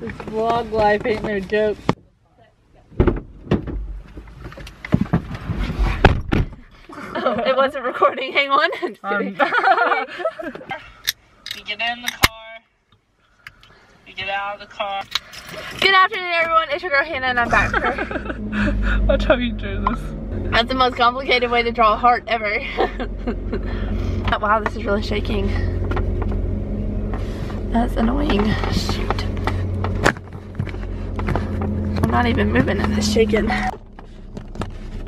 This vlog life ain't no joke. Oh, it wasn't recording. Hang on. I'm just kidding. We get in the car. We get out of the car. Good afternoon, everyone. It's your girl Hannah, and I'm back. Watch how you drew this. That's the most complicated way to draw a heart ever. Oh, wow, this is really shaking. That's annoying. Shoot. I'm not even moving and it's shaking.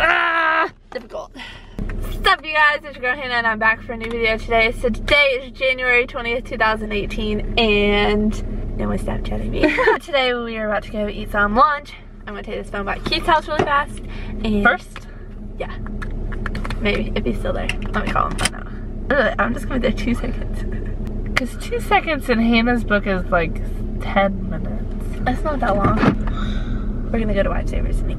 Ah, difficult. What's up, you guys? It's your girl Hannah, and I'm back for a new video today. So today is January 20th, 2018, and no one's Snapchatting me. Today we are about to go eat some lunch. I'm gonna take this phone by Keith's house really fast. And first? Yeah. Maybe, if he's still there. Let me call him right now. Really, I'm just gonna be there 2 seconds. Because 2 seconds in Hannah's book is like 10 minutes. That's not that long. We're gonna go to Wipesabers and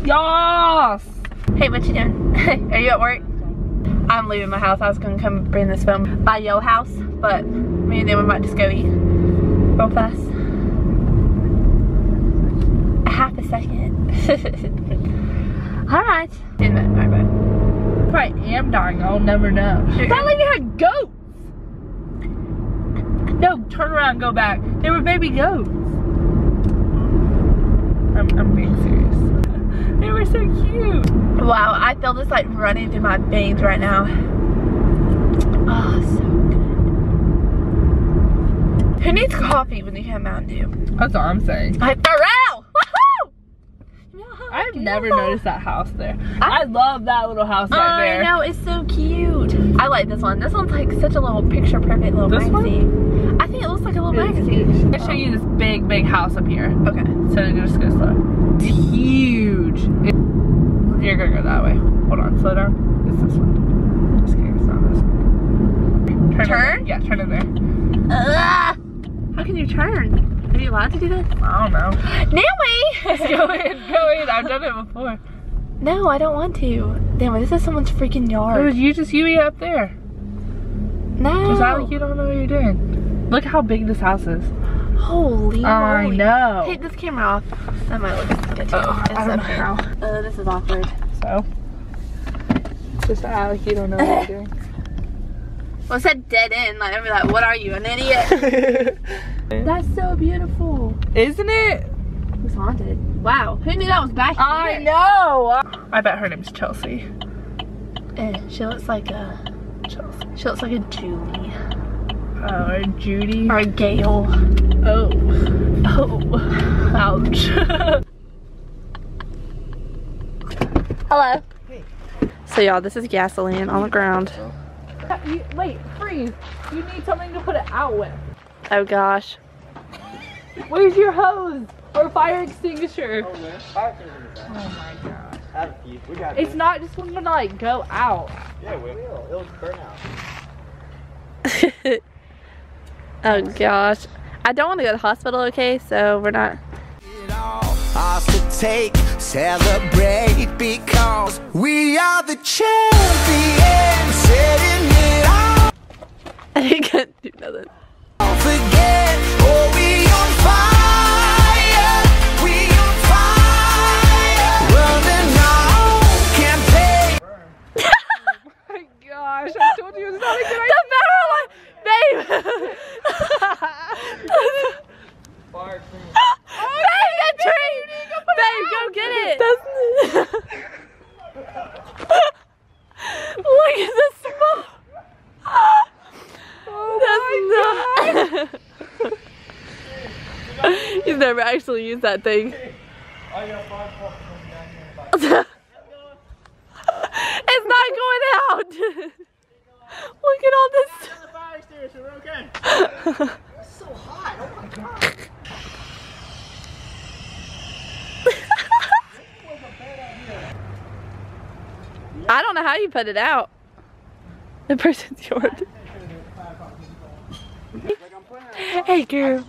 eat. Yas! Hey, what you doing? Are you at work? I'm leaving my house. I was gonna come bring this phone by your house, but me and them we might just go eat real fast. A half a second. Alright. In a minute. Alright, bye. If I am dying, I'll never know. Sure. That lady had goats! No, turn around and go back. They were baby goats. I'm being serious. They were so cute. Wow, I feel this like running through my veins right now. Oh, so good. Who needs coffee when you have Mountain Dew? That's all I'm saying. Like Pharrell! Woohoo! No, I've never noticed that house there. I love that little house back there. I know, it's so cute. I like this one. This one's like such a little picture perfect little magazine. I think it looks like a little magazine. I'm gonna show you this big, big house up here. Okay. So you just go slow. It's huge. You're gonna go that way. Hold on, slow down. It's this one. Just kidding, it's not this one. Turn? Yeah, turn in there. How can you turn? Are you allowed to do that? I don't know. Naomi! Go in. I've done it before. No, I don't want to. Damn, this is someone's freaking yard. It was you up there. No. It's not like you don't know what you're doing. Look how big this house is. Holy I know. Take this camera off. That might look good too. I don't know how. This is awkward. So? It's just like you don't know what you're doing. Well, it said dead end. Like, I'd be like, what are you, an idiot? That's so beautiful. Isn't it? It's haunted. Wow, who knew that was back here? I know! I bet her name's Chelsea. She looks like a... Chelsea. She looks like a Julie. Oh, or Judy. Or a Gail. Oh. Oh. Ouch. Hello. Hey. So y'all, this is gasoline on the ground. Wait, freeze. You need something to put it out with. Oh gosh. Where's your hose? Or fire extinguisher. Oh, man. Fire extinguisher. Oh my gosh. We got it's not just one gonna like go out. Yeah, we will. It'll burn out. Oh gosh. I don't want to go to the hospital, okay? So we're not. It all has to take, celebrate because we are the champions. Setting it all. I can't do nothing. Don't forget, oh, we on fire. I told you it's not a good idea. Babe! Fire tree. Oh, babe, that tree! Babe, go get it! Look at the smoke! Oh that's my not. God. You've never actually used that thing. I got 5 bucks from that. It's not going out! Look at all this. Down the fire extinguisher, we're okay. It's so hot. Oh my god. This was a bad idea. I don't know how you put it out. The person's yours. Hey girl.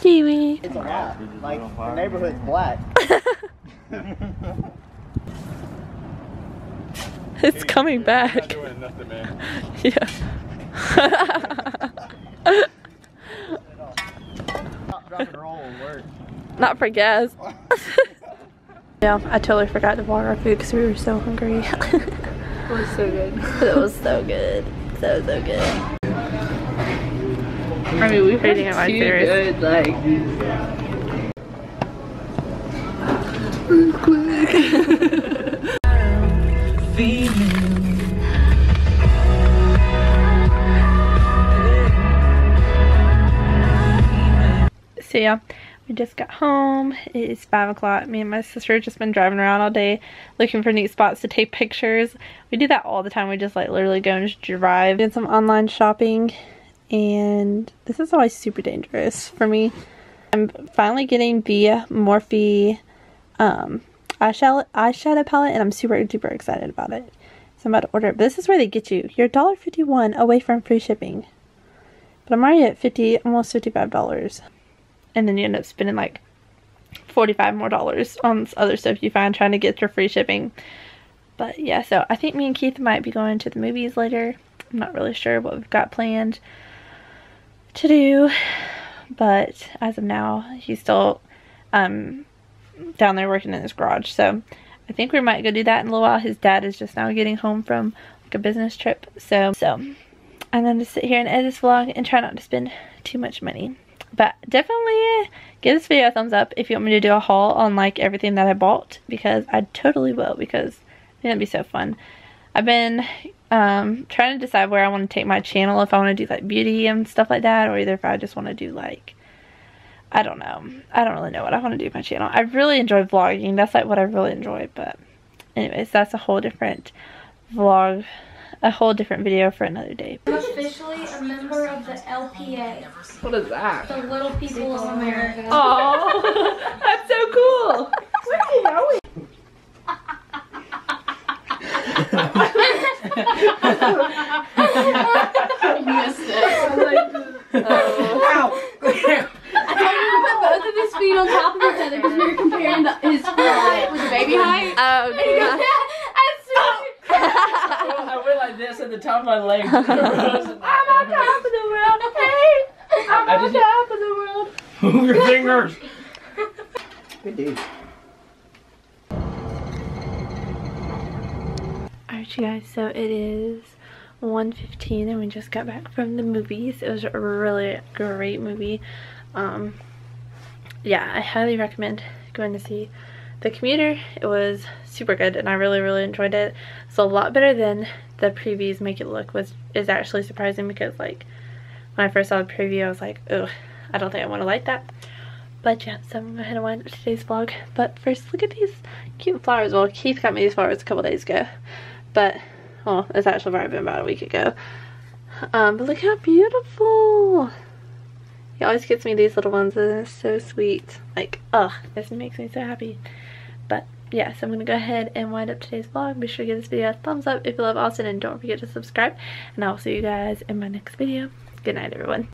Kiwi. It's a lot. Like the neighborhood's black. It's coming back. You're not doing nothing, man. Yeah. Not for gas. Yeah, I totally forgot to borrow our food because we were so hungry. It was so good. It was so good. So good. I mean, we were eating my favorite. Like, earthquake. So yeah, we just got home. It is 5 o'clock. Me and my sister have just been driving around all day looking for neat spots to take pictures. We do that all the time. We just like literally go and just drive. Did some online shopping, and this is always super dangerous for me. I'm finally getting the Morphe eyeshadow palette, and I'm super duper excited about it. So I'm about to order it. But this is where they get you. You're $1.51 away from free shipping. But I'm already at almost $55. And then you end up spending like $45 more on this other stuff you find trying to get your free shipping. But yeah, so I think me and Keith might be going to the movies later. I'm not really sure what we've got planned to do. But as of now, he's still down there working in his garage. So I think we might go do that in a little while. His dad is just now getting home from like a business trip. So I'm going to sit here and edit this vlog and try not to spend too much money. But definitely give this video a thumbs up if you want me to do a haul on like everything that I bought, because I totally will, because I think that'd be so fun. I've been trying to decide where I want to take my channel, if I want to do like beauty and stuff like that, or either if I just want to do like, I don't know. I don't really know what I want to do with my channel. I really enjoy vlogging. That's like what I really enjoy. But anyways, that's a whole different vlog, a whole different video for another day. I'm officially a member of the LPA. What is that? The Little People of America. Oh, that's so cool. Where are you going? I missed it. Ow. I thought you were going to put both of his feet on top of each other because we were comparing his foot height with the baby height. Oh, God. I went like this at the top of my legs. I'm on top of the world, okay? I'm on top of the world. Move your fingers. Good dude. Alright, you guys, so it is 1:15 and we just got back from the movies. It was a really great movie. Yeah, I highly recommend going to see The Commuter. It was super good and I really enjoyed it. It's a lot better than the previews make it look, which is actually surprising, because like when I first saw the preview I was like, oh, I don't think I want to like that. But yeah, so I'm gonna go ahead and wind up today's vlog. But first, look at these cute flowers. Well, Keith got me these flowers a couple days ago, but well, it's actually probably been about a week ago. But look how beautiful. He always gets me these little ones and it's so sweet. Like, ugh, this makes me so happy. But yeah, so I'm going to go ahead and wind up today's vlog. Be sure to give this video a thumbs up if you love Austin, and don't forget to subscribe. And I will see you guys in my next video. Good night, everyone.